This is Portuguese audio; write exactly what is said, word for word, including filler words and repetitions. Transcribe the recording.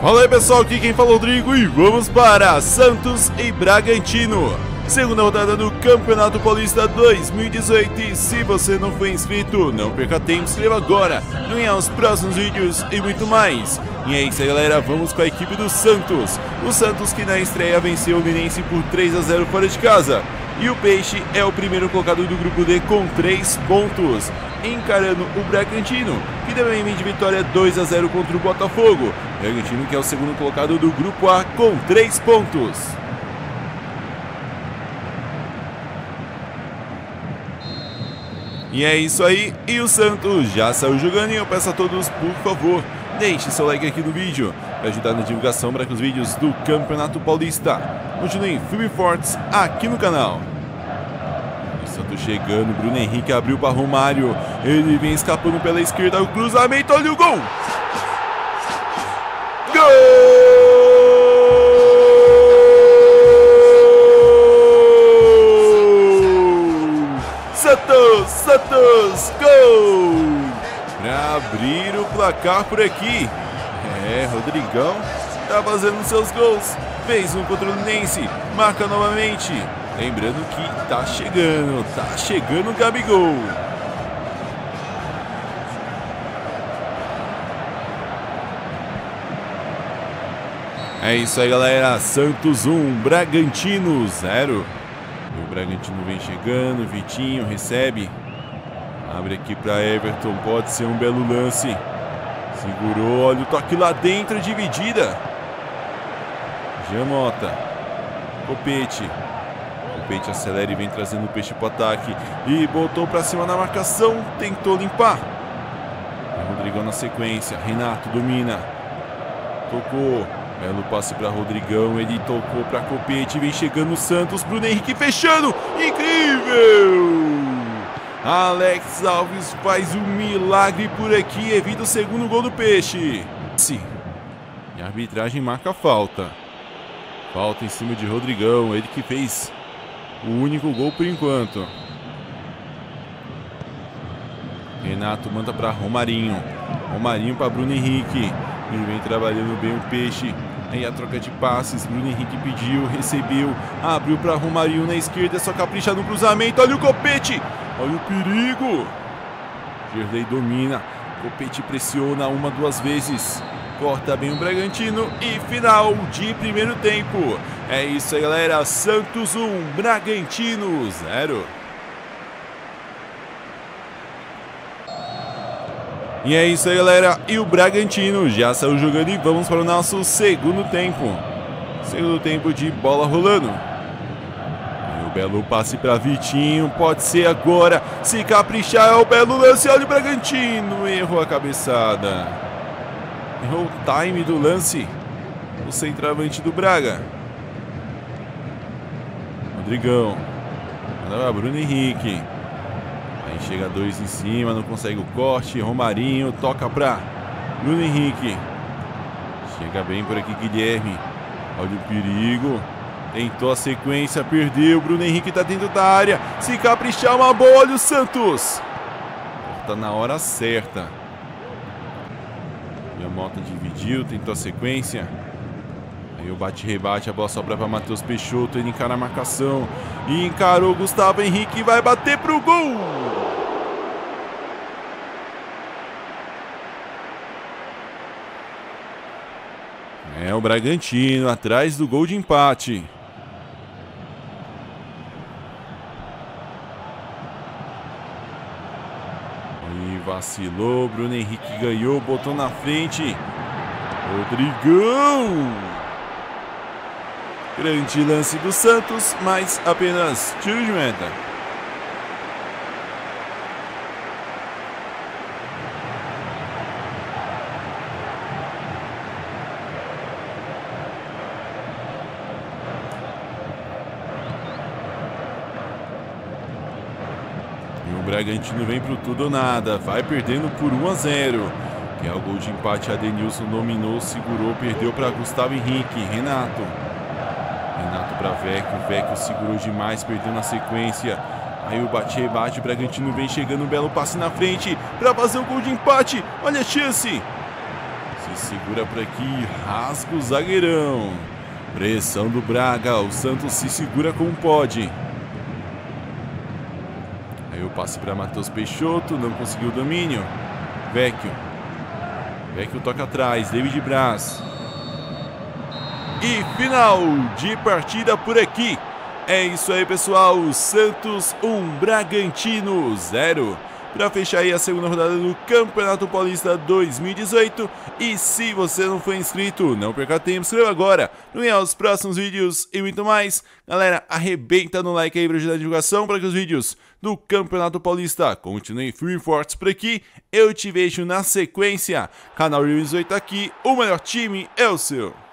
Fala aí pessoal, aqui quem fala é o Rodrigo e vamos para Santos e Bragantino. Segunda rodada do Campeonato Paulista dois mil e dezoito e se você não foi inscrito, não perca tempo, se inscreva agora, ganhar os próximos vídeos e muito mais. E é isso aí galera, vamos com a equipe do Santos. O Santos que na estreia venceu o Fluminense por três a zero fora de casa. E o Peixe é o primeiro colocado do grupo D com três pontos, encarando o Bragantino, que também vem de vitória dois a zero contra o Botafogo. O Bragantino que é o segundo colocado do grupo A com três pontos. E é isso aí, e o Santos já saiu jogando e eu peço a todos, por favor, deixe seu like aqui no vídeo para ajudar na divulgação para que os vídeos do Campeonato Paulista continuem firmes e fortes aqui no canal. O Santos chegando, Bruno Henrique abriu para Romário, ele vem escapando pela esquerda, o cruzamento, olha o gol! Gol! Santos, Santos, gol! Para abrir o placar por aqui. É, Rodrigão tá fazendo seus gols. Fez um contra o Fluminense, marca novamente. Lembrando que tá chegando, tá chegando o Gabigol. É isso aí, galera. Santos um, Bragantino zero. O Bragantino vem chegando, Vitinho recebe. Abre aqui para Everton, pode ser um belo lance. Segurou, olha o toque lá dentro, dividida. Jean Mota, Copete. Copete acelera e vem trazendo o Peixe para o ataque. E botou para cima na marcação, tentou limpar. Rodrigão na sequência, Renato domina. Tocou. Belo passe para Rodrigão, ele tocou para Copete, vem chegando o Santos, Bruno Henrique fechando, incrível! Alex Alves faz um milagre por aqui, evita o segundo gol do Peixe. Sim. E a arbitragem marca a falta. Falta em cima de Rodrigão, ele que fez o único gol por enquanto. Renato manda para Romarinho, Romarinho para Bruno Henrique. Ele vem trabalhando bem o Peixe. Aí a troca de passes, Bruno Henrique pediu, recebeu, abriu para Romarinho na esquerda, só capricha no cruzamento, olha o Copete, olha o perigo. Gerlei domina, Copete pressiona uma, duas vezes, corta bem o Bragantino e final de primeiro tempo. É isso aí galera, Santos um, Bragantino zero. E é isso aí galera, e o Bragantino já saiu jogando e vamos para o nosso segundo tempo. Segundo tempo de bola rolando. E o belo passe para Vitinho, pode ser agora, se caprichar é o belo lance, olha o Bragantino, errou a cabeçada. Errou o time do lance, o centroavante do Braga. Rodrigão, Bruno Henrique. Aí chega dois em cima, não consegue o corte. Romarinho toca para Bruno Henrique. Chega bem por aqui, Guilherme. Olha o perigo. Tentou a sequência, perdeu. Bruno Henrique tá dentro da área. Se caprichar, uma boa. Olha o Santos. Tá na hora certa. E a Mota dividiu, tentou a sequência. Aí o bate-rebate, a bola sobra para Matheus Peixoto. Ele encara a marcação. E encarou Gustavo Henrique e vai bater pro gol. É o Bragantino atrás do gol de empate. E vacilou, Bruno Henrique ganhou, botou na frente. Rodrigão! Grande lance do Santos, mas apenas tiro de meta. Bragantino vem pro tudo ou nada, vai perdendo por um a zero. Que é o gol de empate, Adenilson dominou, segurou, perdeu para Gustavo Henrique, Renato. Renato para Vecchio, Vecchio segurou demais, perdeu na sequência. Aí o bate-rebate, o Bragantino vem chegando, um belo passe na frente para fazer o gol de empate, olha a chance. Ele segura por aqui, rasga o zagueirão. Pressão do Braga, o Santos se segura como pode. Aí o passe para Matheus Peixoto, não conseguiu o domínio. Vecchio. Vecchio toca atrás, David Braz. E final de partida por aqui. É isso aí, pessoal. Santos um, Bragantino zero. Para fechar aí a segunda rodada do Campeonato Paulista dois mil e dezoito. E se você não for inscrito, não perca tempo, inscreva agora para ganhar os próximos vídeos e muito mais. Galera, arrebenta no like aí para ajudar a divulgação, para que os vídeos do Campeonato Paulista continuem firmes e fortes por aqui. Eu te vejo na sequência. Canal Real dezoito aqui, o melhor time é o seu.